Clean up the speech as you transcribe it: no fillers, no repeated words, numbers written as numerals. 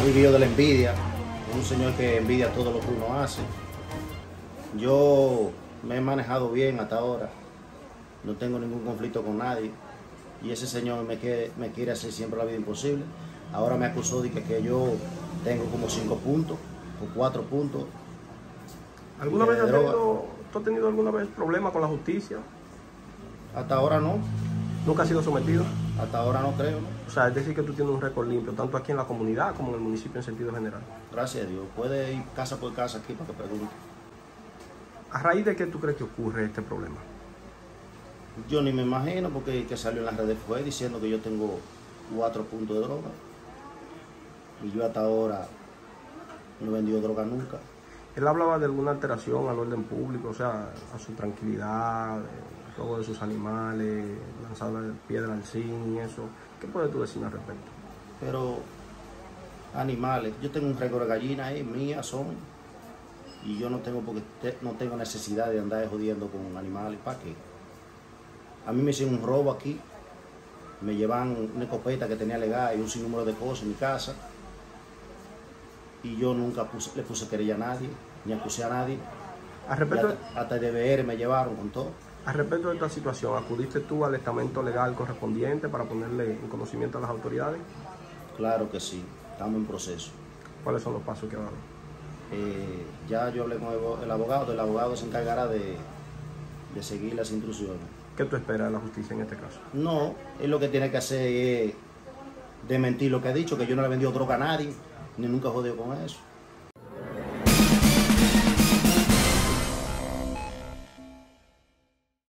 ha vivido de la envidia, un señor que envidia todo lo que uno hace. Yo me he manejado bien hasta ahora, no tengo ningún conflicto con nadie y ese señor me quiere hacer siempre la vida imposible. Ahora me acusó de que yo tengo como 5 puntos o 4 puntos. ¿Alguna vez ¿Tú has tenido alguna vez problemas con la justicia? Hasta ahora no. ¿Nunca has sido sometido? Hasta ahora no creo, ¿no? O sea, es decir que tú tienes un récord limpio, tanto aquí en la comunidad como en el municipio en sentido general. Gracias a Dios. Puedes ir casa por casa aquí para que pregunte. ¿A raíz de qué tú crees que ocurre este problema? Yo ni me imagino, porque el que salió en las redes fue diciendo que yo tengo 4 puntos de droga. Y yo hasta ahora no he vendido droga nunca. Él hablaba de alguna alteración al orden público, o sea, a su tranquilidad, el robo de sus animales, lanzar piedra al zinc y eso. ¿Qué puedes tú decir al respecto? Pero, animales, yo tengo un récord de gallina ahí, mía, son, y yo no tengo, porque no tengo necesidad de andar jodiendo con animales. ¿Para qué? A mí me hicieron un robo aquí, me llevan una escopeta que tenía legal y un sinnúmero de cosas en mi casa. Y yo nunca le puse querella a nadie, ni acusé a nadie. Hasta el DBR me llevaron con todo. Al respecto de esta situación, ¿acudiste tú al estamento legal correspondiente para ponerle en conocimiento a las autoridades? Claro que sí, estamos en proceso. ¿Cuáles son los pasos que van? Ya yo hablé con el abogado se encargará de seguir las instrucciones. ¿Qué tú esperas de la justicia en este caso? No, él lo que tiene que hacer es desmentir lo que ha dicho, que yo no le he vendido droga a nadie. Ni nunca jodió con eso.